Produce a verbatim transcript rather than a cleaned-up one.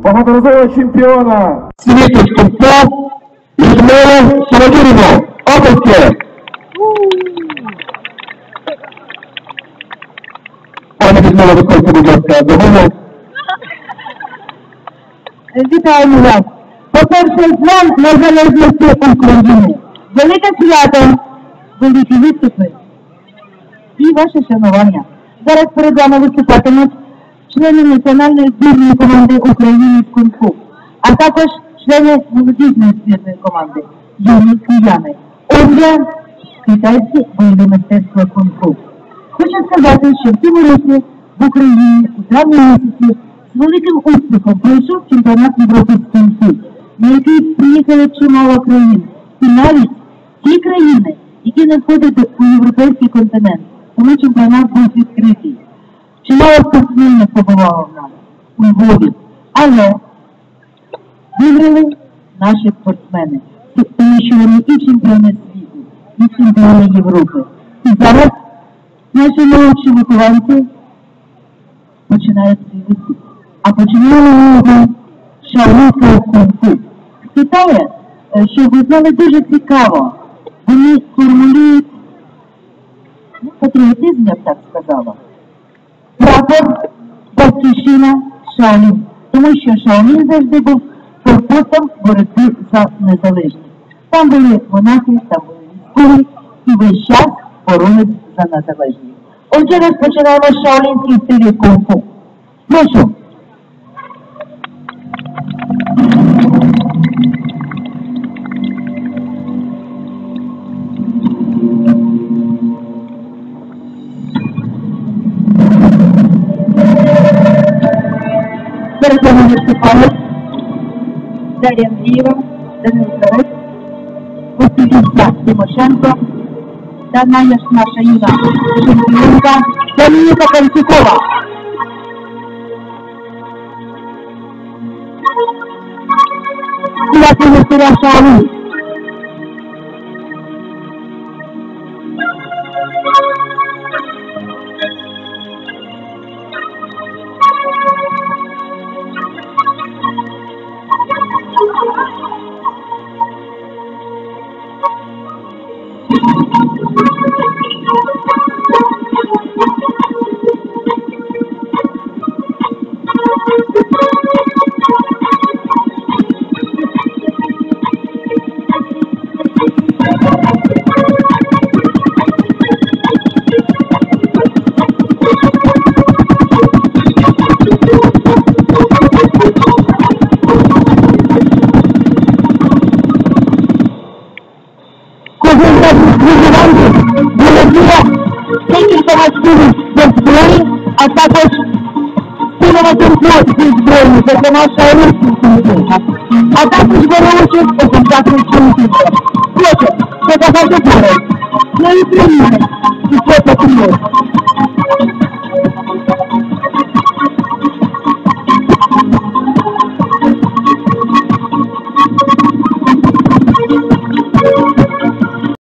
Похоронного чемпиона Свету Кунгфу Людмилу Сирогину. Области. Пані Людмила, виходьте, будь ласка, до мене. Вітаємо вас. По-перше, з Днем Незалежності України. Велике свято, великі виступи і ваше шанування. Зараз перед вами виступатимуть члени національної збірної команди України з кунг-фу, а також члени молодіжної збірної команди, юні кияни. Отже, китайці бойові мистецтва кунг-фу. Хочу сказати, що в цьому році в Україні у травні місяці з великим успіхом пройшов чемпіонат Європи з кунг-фу, на який приїхали чимало країн, і навіть ті країни, які не входять у європейський континент, коли чемпіонат був відкритий. Чимало спортсменів побувало в нас, у Львові, але виграли наші спортсмени, тому що вони і чемпіони світу, і чемпіони Європи. І зараз наші молодші вихованці починають свій виступ. А починали його шаолінського кунг-фу. З Китаю, що ви знали, дуже цікаво, вони формулюють, ну, патріотизм, я б так сказала. Прапор, батьківщина, шаолін. Тому що шаолін завжди був форпостом боротьби за незалежність. Там були монахи, там були військові, і весь час боролись за незалежність. Отже, розпочинаємо шаолінський стиль кунг-фу. Прошу. Перед вами виступають Дар'я Андрієва, Данил Зарець, Василівська Тимошенко та Наяшна Шаїна Шенківська Домініка Панцюкова. Кулаки Василя Шаолі. А також спільного конкурсу збройні, це наша русська, а також беручи у контактних чоловіків. Хочу, це багато зброї, ну і приміри, і це потрібно.